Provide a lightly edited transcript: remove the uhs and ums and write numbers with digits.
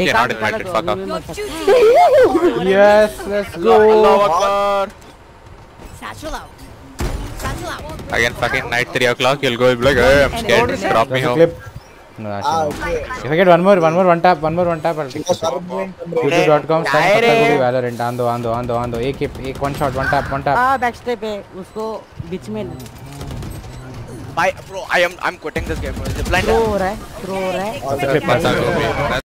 Okay, not invited, fuck up. Yes, let's go. Again, fucking night 3 o'clock, you'll go, you'll be like, hey, I'm scared, just drop me home. No, okay. If I get one more tap, I'll take YouTube.com/Valorant. Ando, ek one shot, one tap. Ah, backstep hai. Usko beech mein. Bro, I'm quitting this game. Bro, zipline. Throw ho raha hai.